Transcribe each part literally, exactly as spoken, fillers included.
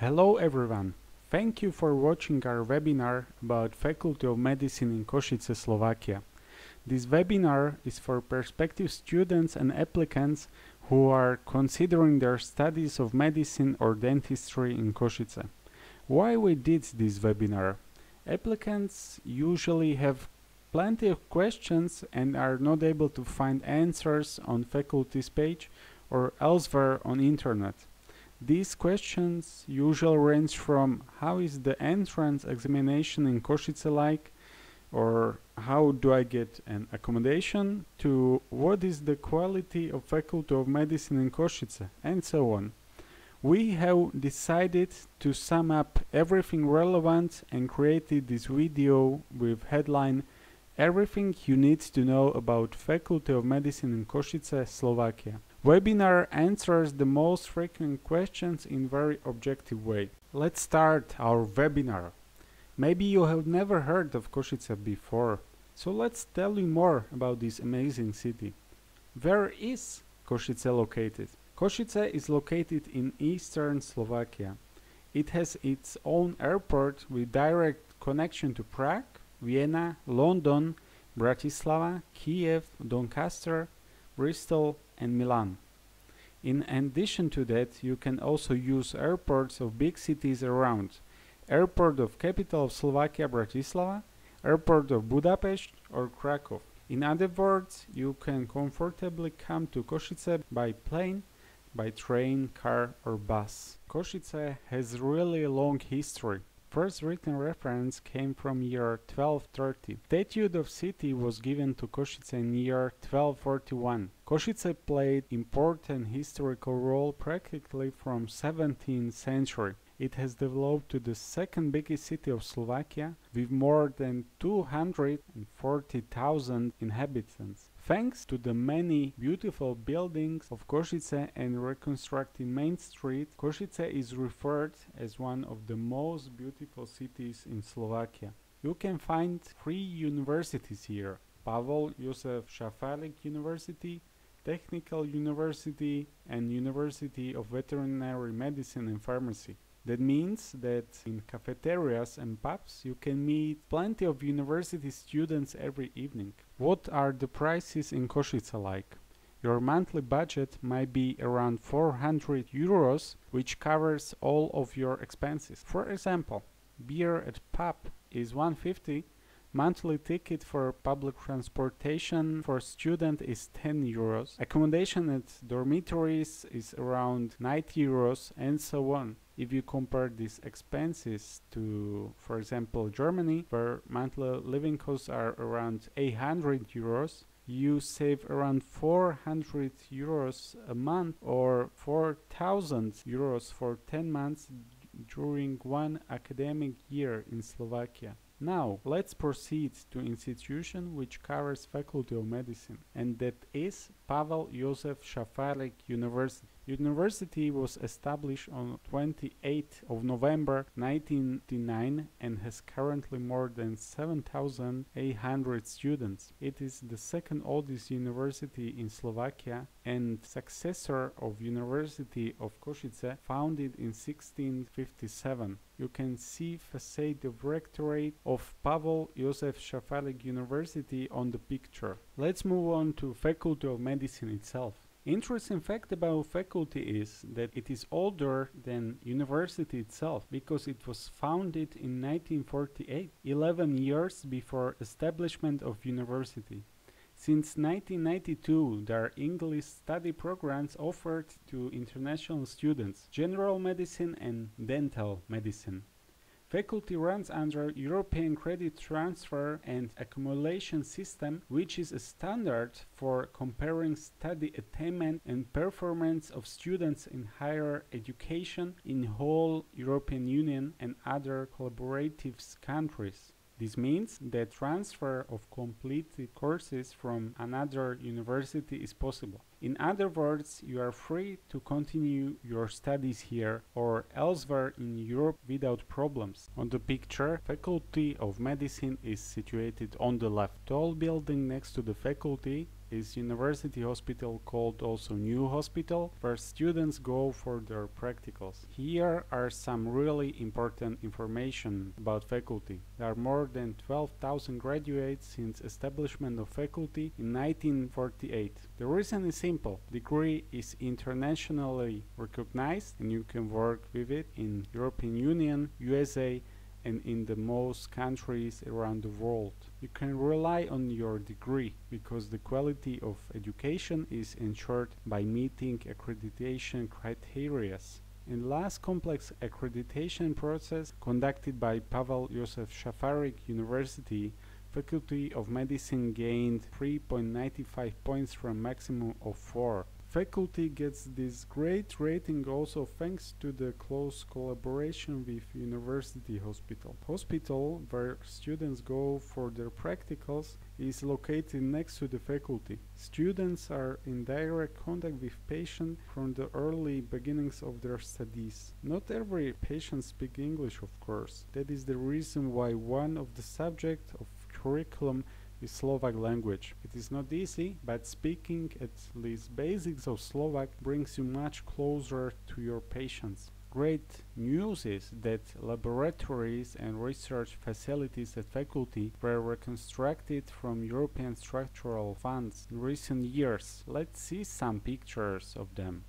Hello everyone! Thank you for watching our webinar about Faculty of Medicine in Košice, Slovakia. This webinar is for prospective students and applicants who are considering their studies of medicine or dentistry in Košice. Why we did this webinar? Applicants usually have plenty of questions and are not able to find answers on faculty's page or elsewhere on internet. These questions usually range from how is the entrance examination in Košice like, or how do I get an accommodation, to what is the quality of Faculty of Medicine in Košice, and so on. We have decided to sum up everything relevant and created this video with headline "Everything you need to know about Faculty of Medicine in Košice, Slovakia." Webinar answers the most frequent questions in very objective way. Let's start our webinar. Maybe you have never heard of Košice before, so let's tell you more about this amazing city. Where is Košice located? Košice is located in eastern Slovakia. It has its own airport with direct connection to Prague, Vienna, London, Bratislava, Kiev, Doncaster, Bristol, and Milan. In addition to that, you can also use airports of big cities around. Airport of capital of Slovakia, Bratislava, airport of Budapest or Krakow. In other words, you can comfortably come to Košice by plane, by train, car or bus. Košice has really long history. First written reference came from year twelve thirty. Statute of city was given to Košice in year twelve forty-one. Košice played important historical role practically from seventeenth century. It has developed to the second biggest city of Slovakia with more than two hundred forty thousand inhabitants. Thanks to the many beautiful buildings of Košice and reconstructed Main Street, Košice is referred as one of the most beautiful cities in Slovakia. You can find three universities here: Pavol Jozef Šafárik University, Technical University, and University of Veterinary Medicine and Pharmacy. That means that in cafeterias and pubs you can meet plenty of university students every evening. What are the prices in Košice like? Your monthly budget might be around four hundred euros, which covers all of your expenses. For example, beer at pub is one fifty, monthly ticket for public transportation for student is ten euros, accommodation at dormitories is around ninety euros, and so on. If you compare these expenses to, for example, Germany, where monthly living costs are around eight hundred euros, you save around four hundred euros a month or four thousand euros for ten months during one academic year in Slovakia. Now let's proceed to institution which covers Faculty of Medicine, and that is Pavol Jozef Šafárik University. University was established on twenty-eighth of November nineteen eighty-nine and has currently more than seven thousand eight hundred students. It is the second oldest university in Slovakia and successor of University of Košice, founded in sixteen fifty-seven. You can see facade of rectorate of Pavol Jozef Šafárik University on the picture. Let's move on to Faculty of Medicine itself. Interesting fact about faculty is that it is older than university itself, because it was founded in nineteen forty-eight, eleven years before establishment of university. Since nineteen ninety-two, there are English study programs offered to international students: general medicine and dental medicine. Faculty runs under European Credit Transfer and Accumulation System, which is a standard for comparing study attainment and performance of students in higher education in whole European Union and other collaborative countries. This means that transfer of completed courses from another university is possible. In other words, you are free to continue your studies here or elsewhere in Europe without problems. On the picture, Faculty of Medicine is situated on the left. Tall building next to the faculty is university hospital, called also New Hospital, where students go for their practicals. Here are some really important information about faculty. There are more than twelve thousand graduates since establishment of faculty in nineteen forty-eight. The reason is simple. Degree is internationally recognized and you can work with it in European Union, U S A, and in the most countries around the world. You can rely on your degree because the quality of education is ensured by meeting accreditation criteria. In the last complex accreditation process conducted by Pavol Jozef Šafárik University, Faculty of Medicine gained three point nine five points from maximum of four. Faculty gets this great rating also thanks to the close collaboration with University Hospital. Hospital, where students go for their practicals, is located next to the faculty. Students are in direct contact with patients from the early beginnings of their studies. Not every patient speaks English, of course. That is the reason why one of the subjects of curriculum is Slovak language. It is not easy, but speaking at least basics of Slovak brings you much closer to your patients. Great news is that laboratories and research facilities at faculty were reconstructed from European structural funds in recent years. Let's see some pictures of them.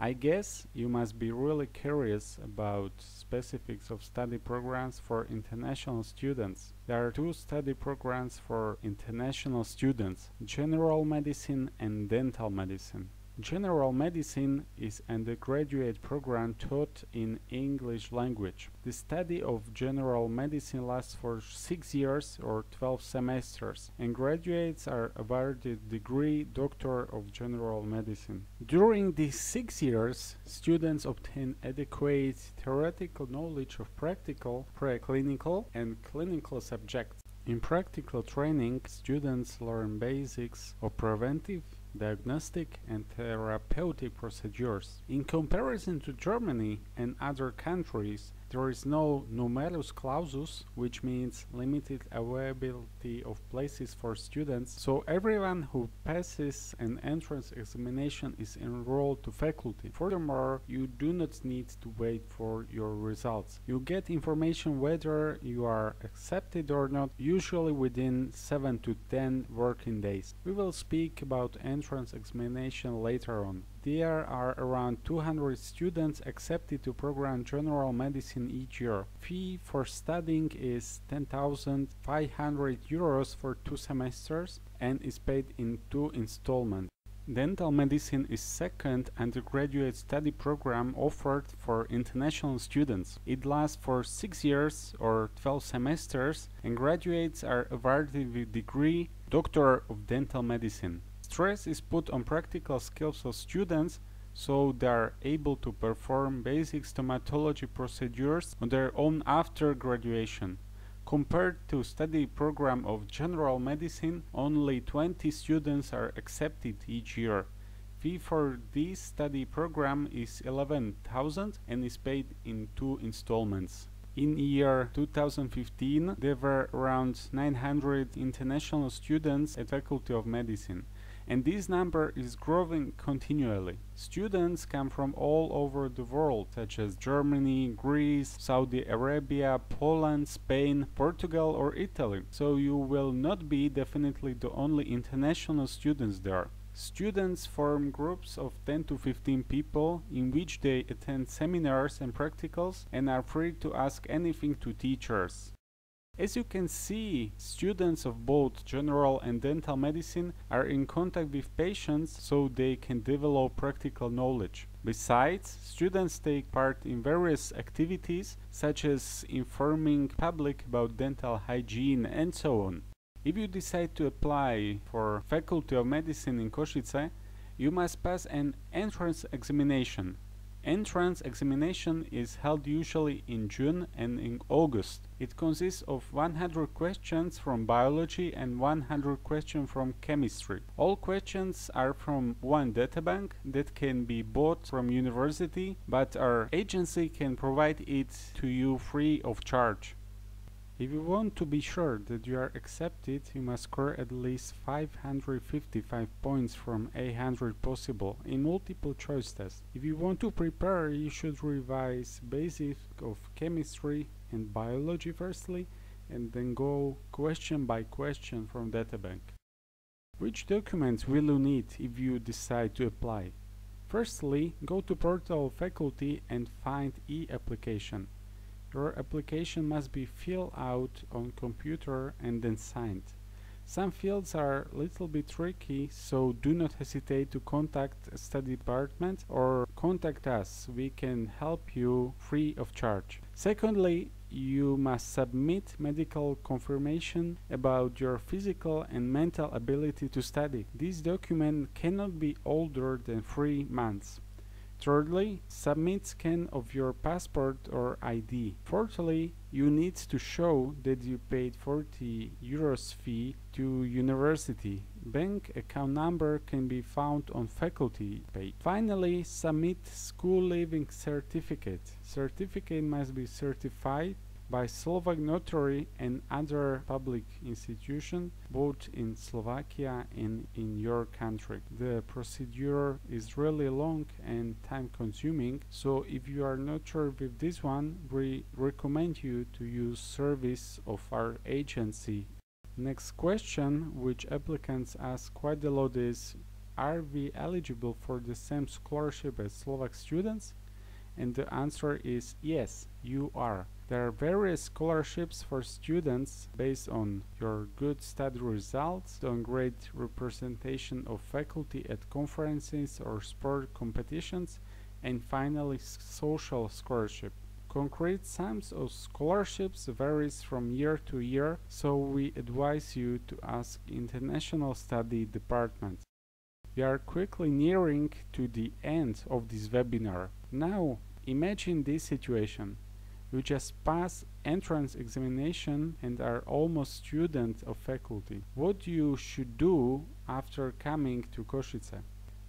I guess you must be really curious about specifics of study programs for international students. There are two study programs for international students: general medicine and dental medicine. General medicine is an undergraduate program taught in English language. The study of general medicine lasts for six years or twelve semesters, and graduates are awarded degree Doctor of General Medicine. During these six years, students obtain adequate theoretical knowledge of practical, preclinical, and clinical subjects. In practical training, students learn basics of preventive, diagnostic and therapeutic procedures. In comparison to Germany and other countries, there is no numerus clausus, which means limited availability of places for students, so everyone who passes an entrance examination is enrolled to faculty. Furthermore, you do not need to wait for your results. You get information whether you are accepted or not, usually within seven to ten working days. We will speak about entrance examination later on. There are around two hundred students accepted to program general medicine each year. Fee for studying is ten thousand five hundred euros for two semesters and is paid in two installments. Dental medicine is second undergraduate study program offered for international students. It lasts for six years or twelve semesters, and graduates are awarded with degree Doctor of Dental Medicine. Stress is put on practical skills of students, so they are able to perform basic stomatology procedures on their own after graduation. Compared to study program of general medicine, only twenty students are accepted each year. Fee for this study program is eleven thousand and is paid in two installments. In year two thousand fifteen, there were around nine hundred international students at Faculty of Medicine, and this number is growing continually. Students come from all over the world, such as Germany, Greece, Saudi Arabia, Poland, Spain, Portugal or Italy, so you will not be definitely the only international students there. Students form groups of ten to fifteen people in which they attend seminars and practicals and are free to ask anything to teachers. As you can see, students of both general and dental medicine are in contact with patients, so they can develop practical knowledge. Besides, students take part in various activities, such as informing the public about dental hygiene and so on. If you decide to apply for Faculty of Medicine in Košice, you must pass an entrance examination. Entrance examination is held usually in June and in August. It consists of one hundred questions from biology and one hundred questions from chemistry. All questions are from one databank that can be bought from university, but our agency can provide it to you free of charge. If you want to be sure that you are accepted, you must score at least five hundred fifty-five points from eight hundred possible in multiple choice tests. If you want to prepare, you should revise basics of chemistry and biology firstly, and then go question by question from databank. Which documents will you need if you decide to apply? Firstly, go to portal faculty and find e-application. Your application must be filled out on computer and then signed. Some fields are a little bit tricky, so do not hesitate to contact a study department or contact us. We can help you free of charge. Secondly, you must submit medical confirmation about your physical and mental ability to study. This document cannot be older than three months. Thirdly, submit scan of your passport or I D. Fourthly, you need to show that you paid forty euros fee to university. Bank account number can be found on faculty page. Finally, submit school leaving certificate. Certificate must be certified by Slovak notary and other public institution, both in Slovakia and in your country. The procedure is really long and time-consuming, so if you are not sure with this one, we recommend you to use service of our agency. Next question, which applicants ask quite a lot, is: are we eligible for the same scholarship as Slovak students? And the answer is yes, you are. There are various scholarships for students based on your good study results, on great representation of faculty at conferences or sport competitions, and finally social scholarship. Concrete sums of scholarships varies from year to year, so we advise you to ask international study department. We are quickly nearing to the end of this webinar. Now imagine this situation. You just pass entrance examination and are almost student of faculty. What you should do after coming to Košice?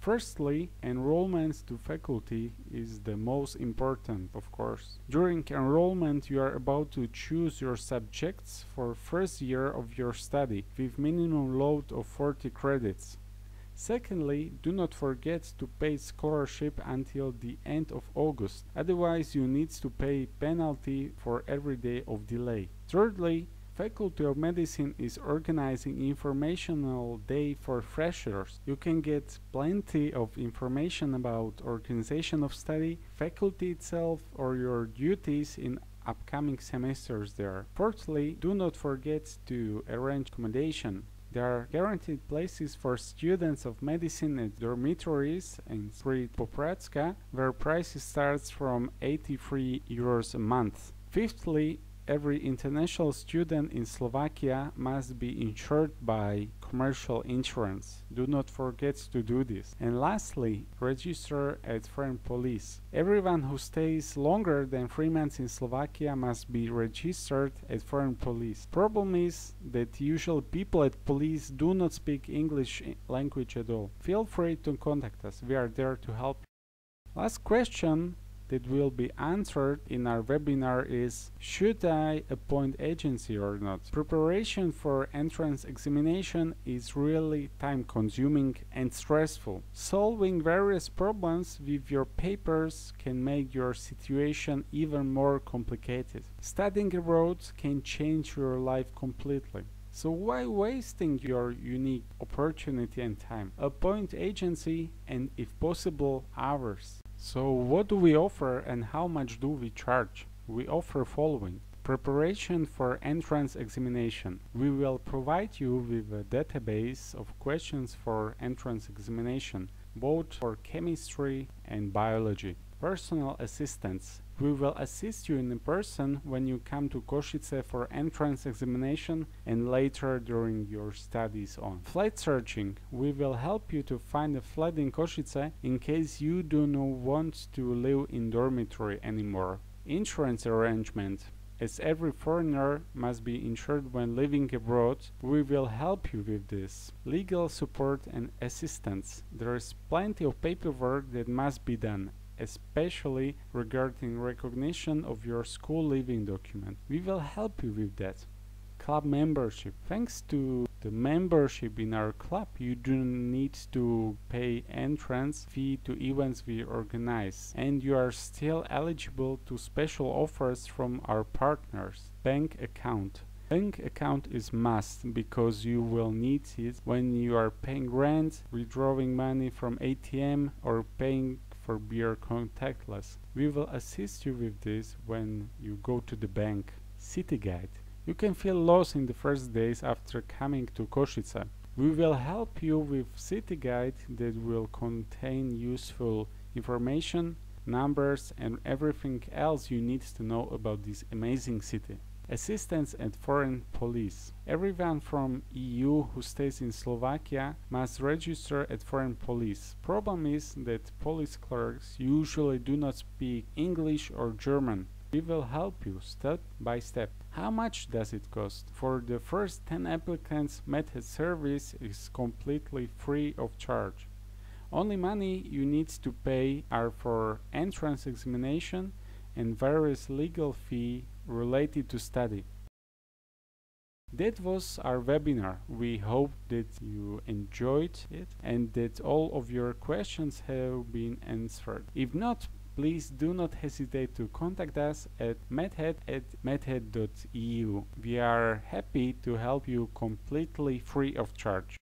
Firstly, enrollment to faculty is the most important, of course. During enrollment, you are about to choose your subjects for first year of your study with minimum load of forty credits. Secondly, do not forget to pay scholarship until the end of August, otherwise you need to pay penalty for every day of delay. Thirdly, Faculty of Medicine is organizing informational day for freshers. You can get plenty of information about organization of study, faculty itself, or your duties in upcoming semesters there. Fourthly, do not forget to arrange accommodation. There are guaranteed places for students of medicine at dormitories in Street Popradska, where prices starts from eighty-three euros a month. Fifthly, every international student in Slovakia must be insured by commercial insurance. Do not forget to do this. And lastly, register at foreign police. Everyone who stays longer than three months in Slovakia must be registered at foreign police. Problem is that usually people at police do not speak English language at all. Feel free to contact us. We are there to help you. Last question that will be answered in our webinar is: should I appoint agency or not? Preparation for entrance examination is really time-consuming and stressful. Solving various problems with your papers can make your situation even more complicated. Studying abroad can change your life completely. So why wasting your unique opportunity and time? Appoint agency, and if possible ours. So what do we offer and how much do we charge? We offer following: preparation for entrance examination. We will provide you with a database of questions for entrance examination, both for chemistry and biology. Personal assistance. We will assist you in person when you come to Košice for entrance examination and later during your studies on. Flat searching. We will help you to find a flat in Košice in case you do not want to live in dormitory anymore. Insurance arrangement. As every foreigner must be insured when living abroad, we will help you with this. Legal support and assistance. There is plenty of paperwork that must be done. especially regarding recognition of your school leaving document. We will help you with that. Club membership. Thanks to the membership in our club, you do need to pay entrance fee to events we organize, and you are still eligible to special offers from our partners. Bank account. Bank account is must because you will need it when you are paying rent, withdrawing money from A T M, or paying for beer contactless. We will assist you with this when you go to the bank. City guide. You can feel lost in the first days after coming to Košice. We will help you with city guide that will contain useful information, numbers, and everything else you need to know about this amazing city. Assistance and foreign police. Everyone from E U who stays in Slovakia must register at foreign police. Problem is that police clerks usually do not speak English or German. We will help you step by step. How much does it cost? For the first ten applicants, MedHead service is completely free of charge. Only money you need to pay are for entrance examination and various legal fee related to study. That was our webinar. We hope that you enjoyed it and that all of your questions have been answered. If not, please do not hesitate to contact us at medhead at medhead dot E U. We are happy to help you completely free of charge.